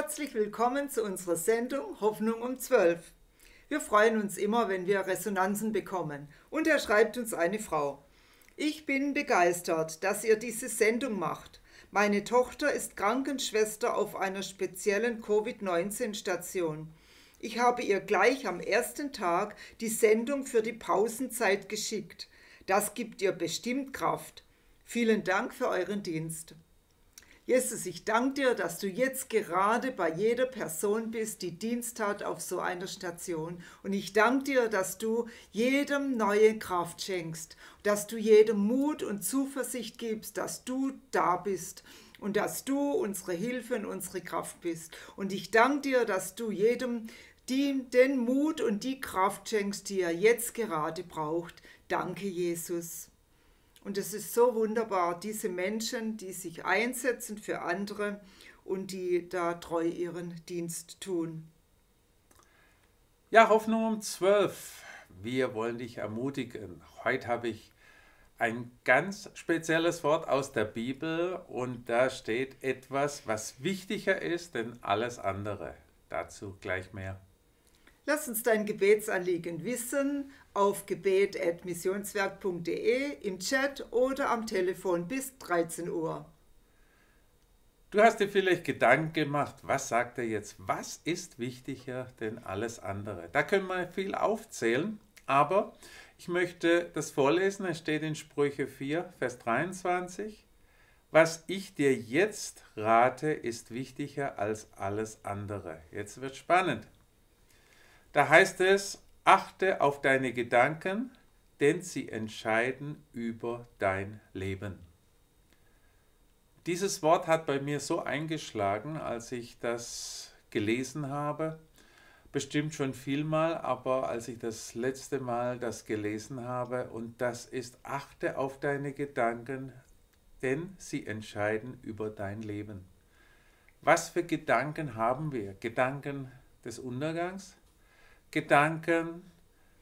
Herzlich willkommen zu unserer Sendung Hoffnung um 12. Wir freuen uns immer, wenn wir Resonanzen bekommen. Und er schreibt uns eine Frau. Ich bin begeistert, dass ihr diese Sendung macht. Meine Tochter ist Krankenschwester auf einer speziellen Covid-19-Station. Ich habe ihr gleich am ersten Tag die Sendung für die Pausenzeit geschickt. Das gibt ihr bestimmt Kraft. Vielen Dank für euren Dienst. Jesus, ich danke dir, dass du jetzt gerade bei jeder Person bist, die Dienst hat auf so einer Station. Und ich danke dir, dass du jedem neue Kraft schenkst, dass du jedem Mut und Zuversicht gibst, dass du da bist und dass du unsere Hilfe und unsere Kraft bist. Und ich danke dir, dass du jedem den Mut und die Kraft schenkst, die er jetzt gerade braucht. Danke, Jesus. Und es ist so wunderbar, diese Menschen, die sich einsetzen für andere und die da treu ihren Dienst tun. Ja, Hoffnung um 12. Wir wollen dich ermutigen. Heute habe ich ein ganz spezielles Wort aus der Bibel und da steht etwas, was wichtiger ist denn alles andere. Dazu gleich mehr. Lass uns dein Gebetsanliegen wissen auf gebet@missionswerk.de, im Chat oder am Telefon bis 13 Uhr. Du hast dir vielleicht Gedanken gemacht, was sagt er jetzt? Was ist wichtiger denn alles andere? Da können wir viel aufzählen, aber ich möchte das vorlesen. Es steht in Sprüche 4, Vers 23. Was ich dir jetzt rate, ist wichtiger als alles andere. Jetzt wird es spannend. Da heißt es, achte auf deine Gedanken, denn sie entscheiden über dein Leben. Dieses Wort hat bei mir so eingeschlagen, als ich das gelesen habe. Bestimmt schon vielmal, aber als ich das letzte Mal das gelesen habe, und das ist, achte auf deine Gedanken, denn sie entscheiden über dein Leben. Was für Gedanken haben wir? Gedanken des Untergangs? Gedanken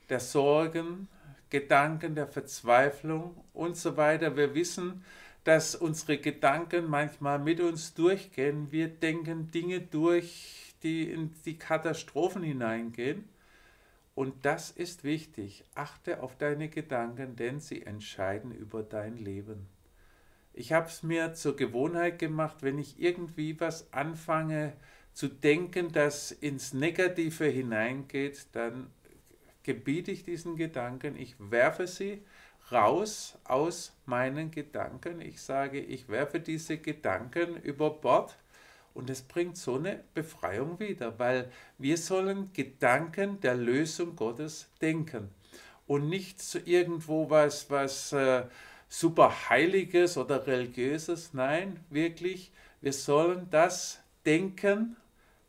der Sorgen, Gedanken der Verzweiflung und so weiter. Wir wissen, dass unsere Gedanken manchmal mit uns durchgehen. Wir denken Dinge durch, die in die Katastrophen hineingehen. Und das ist wichtig. Achte auf deine Gedanken, denn sie entscheiden über dein Leben. Ich habe es mir zur Gewohnheit gemacht, wenn ich irgendwie was anfange zu denken, das ins Negative hineingeht, dann gebiete ich diesen Gedanken, ich werfe sie raus aus meinen Gedanken. Ich sage, ich werfe diese Gedanken über Bord und es bringt so eine Befreiung wieder, weil wir sollen Gedanken der Lösung Gottes denken und nicht zu irgendwo was super Heiliges oder Religiöses. Nein, wirklich, wir sollen das denken,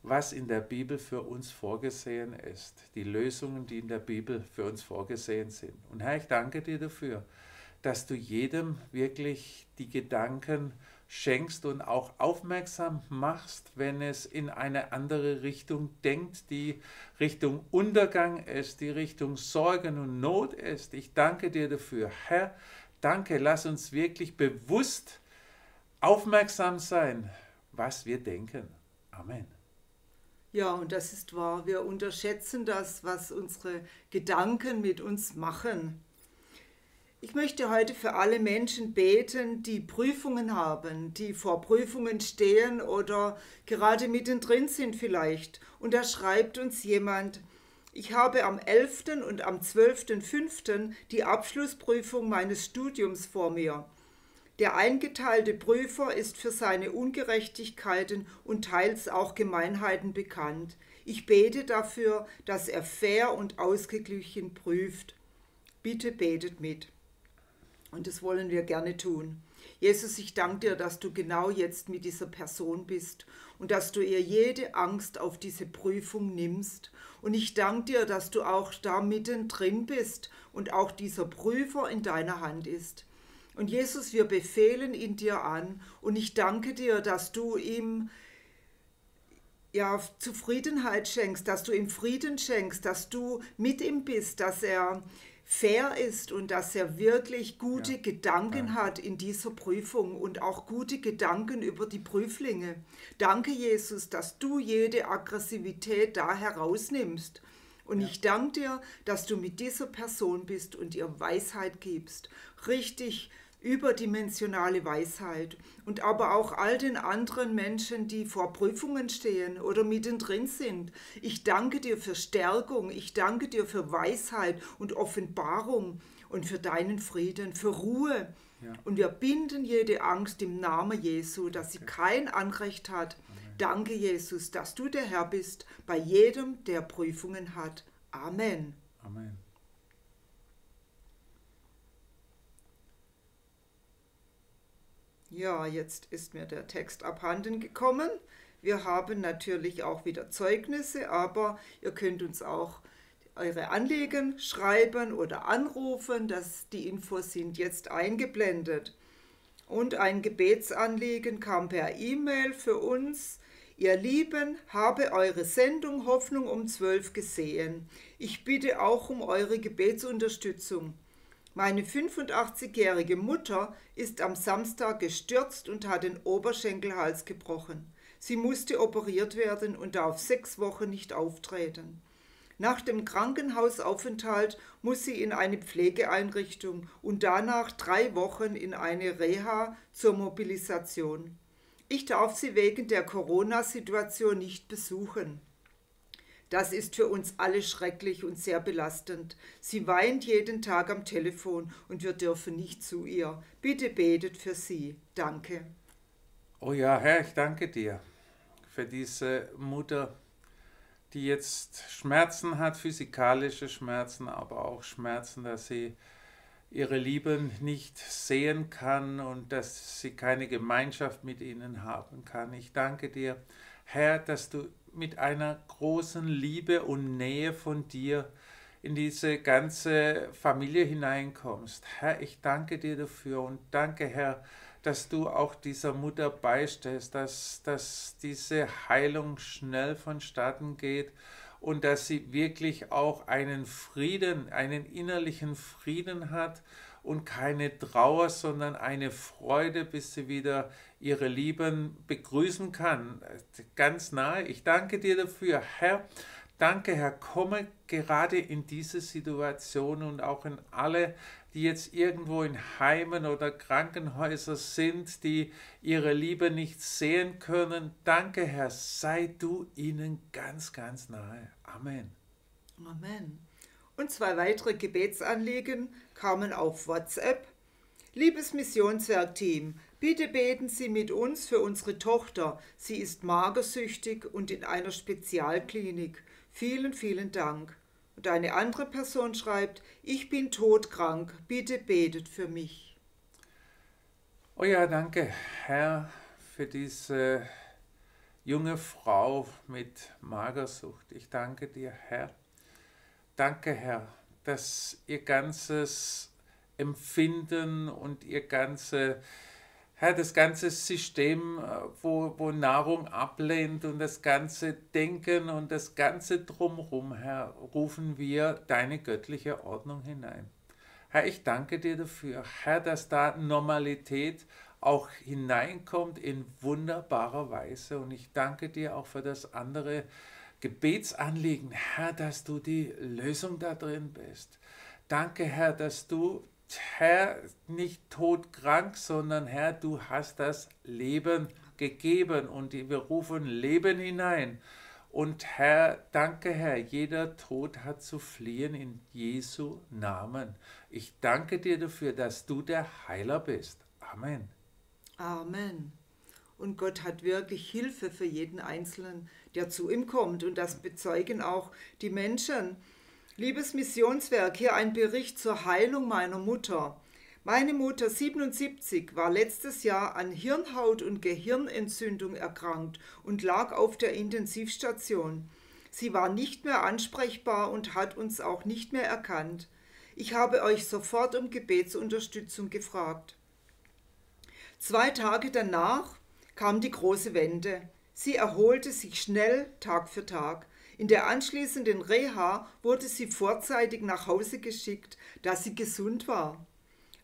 was in der Bibel für uns vorgesehen ist, die Lösungen, die in der Bibel für uns vorgesehen sind. Und Herr, ich danke dir dafür, dass du jedem wirklich die Gedanken schenkst und auch aufmerksam machst, wenn es in eine andere Richtung denkt, die Richtung Untergang ist, die Richtung Sorgen und Not ist. Ich danke dir dafür. Herr, danke, lass uns wirklich bewusst aufmerksam sein, was wir denken. Amen. Ja, und das ist wahr. Wir unterschätzen das, was unsere Gedanken mit uns machen. Ich möchte heute für alle Menschen beten, die Prüfungen haben, die vor Prüfungen stehen oder gerade mittendrin sind vielleicht. Und da schreibt uns jemand, ich habe am 11. und am 12.05. die Abschlussprüfung meines Studiums vor mir. Der eingeteilte Prüfer ist für seine Ungerechtigkeiten und teils auch Gemeinheiten bekannt. Ich bete dafür, dass er fair und ausgeglichen prüft. Bitte betet mit. Und das wollen wir gerne tun. Jesus, ich danke dir, dass du genau jetzt mit dieser Person bist und dass du ihr jede Angst auf diese Prüfung nimmst. Und ich danke dir, dass du auch da mittendrin bist und auch dieser Prüfer in deiner Hand ist. Und Jesus, wir befehlen ihn dir an und ich danke dir, dass du ihm ja, Zufriedenheit schenkst, dass du ihm Frieden schenkst, dass du mit ihm bist, dass er fair ist und dass er wirklich gute Gedanken hat in dieser Prüfung und auch gute Gedanken über die Prüflinge. Danke, Jesus, dass du jede Aggressivität da herausnimmst. Und ich danke dir, dass du mit dieser Person bist und ihr Weisheit gibst. Richtig überdimensionale Weisheit. Und aber auch all den anderen Menschen, die vor Prüfungen stehen oder mittendrin sind. Ich danke dir für Stärkung. Ich danke dir für Weisheit und Offenbarung und für deinen Frieden, für Ruhe. Ja. Und wir binden jede Angst im Namen Jesu, dass sie kein Anrecht hat. Amen. Danke, Jesus, dass du der Herr bist bei jedem, der Prüfungen hat. Amen. Amen. Ja, jetzt ist mir der Text abhanden gekommen. Wir haben natürlich auch wieder Zeugnisse, aber ihr könnt uns auch eure Anliegen schreiben oder anrufen. Die Infos sind jetzt eingeblendet. Und ein Gebetsanliegen kam per E-Mail für uns. Ihr Lieben, habe eure Sendung Hoffnung um 12 gesehen. Ich bitte auch um eure Gebetsunterstützung. Meine 85-jährige Mutter ist am Samstag gestürzt und hat den Oberschenkelhals gebrochen. Sie musste operiert werden und darf 6 Wochen nicht auftreten. Nach dem Krankenhausaufenthalt muss sie in eine Pflegeeinrichtung und danach 3 Wochen in eine Reha zur Mobilisation. Ich darf sie wegen der Corona-Situation nicht besuchen. Das ist für uns alle schrecklich und sehr belastend. Sie weint jeden Tag am Telefon und wir dürfen nicht zu ihr. Bitte betet für sie. Danke. Oh ja, Herr, ich danke dir für diese Mutter, die jetzt Schmerzen hat, physikalische Schmerzen, aber auch Schmerzen, dass sie ihre Lieben nicht sehen kann und dass sie keine Gemeinschaft mit ihnen haben kann. Ich danke dir, Herr, dass du mit einer großen Liebe und Nähe von dir in diese ganze Familie hineinkommst. Herr, ich danke dir dafür und danke, Herr, dass du auch dieser Mutter beistehst, dass diese Heilung schnell vonstatten geht und dass sie wirklich auch einen Frieden, einen innerlichen Frieden hat und keine Trauer, sondern eine Freude, bis sie wieder ihre Lieben begrüßen kann, ganz nahe. Ich danke dir dafür, Herr. Danke, Herr, komme gerade in diese Situation und auch in alle, die jetzt irgendwo in Heimen oder Krankenhäusern sind, die ihre Liebe nicht sehen können. Danke, Herr, sei du ihnen ganz, ganz nahe. Amen. Amen. Und 2 weitere Gebetsanliegen kamen auf WhatsApp. Liebes Missionswerk-Team, bitte beten Sie mit uns für unsere Tochter. Sie ist magersüchtig und in einer Spezialklinik. Vielen, vielen Dank. Und eine andere Person schreibt, ich bin todkrank, bitte betet für mich. Oh ja, danke, Herr, für diese junge Frau mit Magersucht. Ich danke dir, Herr. Danke, Herr, dass ihr ganzes Empfinden und ihr ganze, Herr, das ganze System, wo Nahrung ablehnt und das ganze Denken und das ganze Drumherum, Herr, rufen wir deine göttliche Ordnung hinein. Herr, ich danke dir dafür, Herr, dass da Normalität auch hineinkommt in wunderbarer Weise. Und ich danke dir auch für das andere Gebetsanliegen, Herr, dass du die Lösung da drin bist. Danke, Herr, dass du, Herr, nicht todkrank, sondern Herr, du hast das Leben gegeben und wir rufen Leben hinein. Und Herr, danke, Herr, jeder Tod hat zu fliehen in Jesu Namen. Ich danke dir dafür, dass du der Heiler bist. Amen. Amen. Und Gott hat wirklich Hilfe für jeden Einzelnen, der zu ihm kommt. Und das bezeugen auch die Menschen. Liebes Missionswerk, hier ein Bericht zur Heilung meiner Mutter. Meine Mutter, 77, war letztes Jahr an Hirnhaut- und Gehirnentzündung erkrankt und lag auf der Intensivstation. Sie war nicht mehr ansprechbar und hat uns auch nicht mehr erkannt. Ich habe euch sofort um Gebetsunterstützung gefragt. 2 Tage danach kam die große Wende. Sie erholte sich schnell Tag für Tag. In der anschließenden Reha wurde sie vorzeitig nach Hause geschickt, da sie gesund war.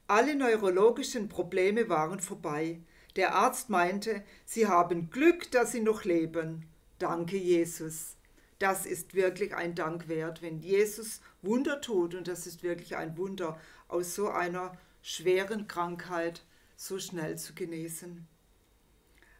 Alle neurologischen Probleme waren vorbei. Der Arzt meinte, sie haben Glück, dass sie noch leben. Danke, Jesus. Das ist wirklich ein Dank wert, wenn Jesus Wunder tut. Und das ist wirklich ein Wunder, aus so einer schweren Krankheit so schnell zu genesen.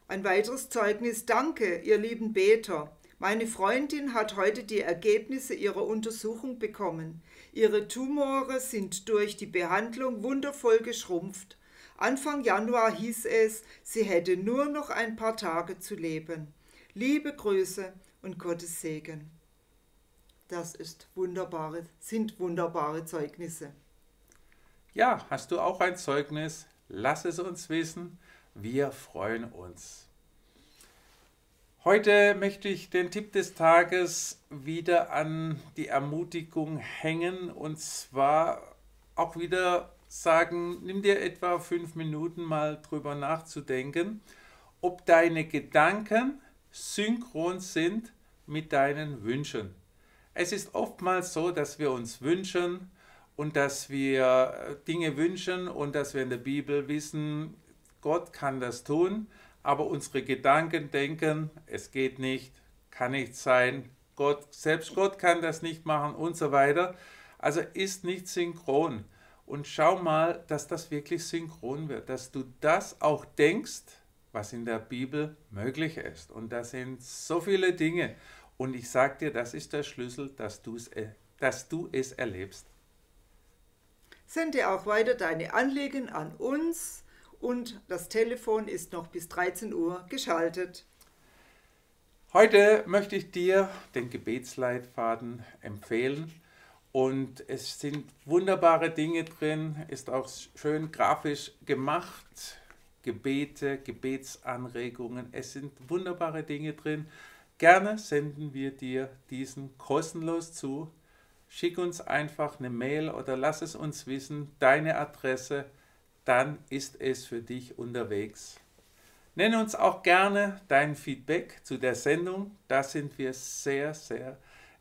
Ein weiteres Zeugnis: Danke, ihr lieben Beter. Meine Freundin hat heute die Ergebnisse ihrer Untersuchung bekommen. Ihre Tumore sind durch die Behandlung wundervoll geschrumpft. Anfang Januar hieß es, sie hätte nur noch ein paar Tage zu leben. Liebe Grüße und Gottes Segen. Das sind wunderbare Zeugnisse. Ja, hast du auch ein Zeugnis? Lass es uns wissen. Wir freuen uns. Heute möchte ich den Tipp des Tages wieder an die Ermutigung hängen, und zwar auch wieder sagen, nimm dir etwa 5 Minuten mal drüber nachzudenken, ob deine Gedanken synchron sind mit deinen Wünschen. Es ist oftmals so, dass wir uns wünschen und dass wir Dinge wünschen und dass wir in der Bibel wissen, Gott kann das tun. Aber unsere Gedanken denken, es geht nicht, kann nicht sein, Gott, selbst Gott kann das nicht machen und so weiter. Also ist nicht synchron. Und schau mal, dass das wirklich synchron wird, dass du das auch denkst, was in der Bibel möglich ist. Und das sind so viele Dinge. Und ich sage dir, das ist der Schlüssel, dass du es erlebst. Sende auch weiter deine Anliegen an uns. Und das Telefon ist noch bis 13 Uhr geschaltet. Heute möchte ich dir den Gebetsleitfaden empfehlen. Und es sind wunderbare Dinge drin, ist auch schön grafisch gemacht. Gebete, Gebetsanregungen, es sind wunderbare Dinge drin. Gerne senden wir dir diesen kostenlos zu. Schick uns einfach eine Mail oder lass es uns wissen, deine Adresse. Dann ist es für dich unterwegs. Nenne uns auch gerne dein Feedback zu der Sendung. Da sind wir sehr, sehr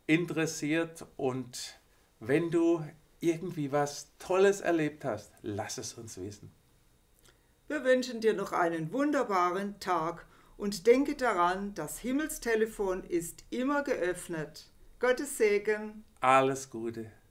interessiert. Und wenn du irgendwie was Tolles erlebt hast, lass es uns wissen. Wir wünschen dir noch einen wunderbaren Tag und denke daran, das Himmelstelefon ist immer geöffnet. Gottes Segen. Alles Gute.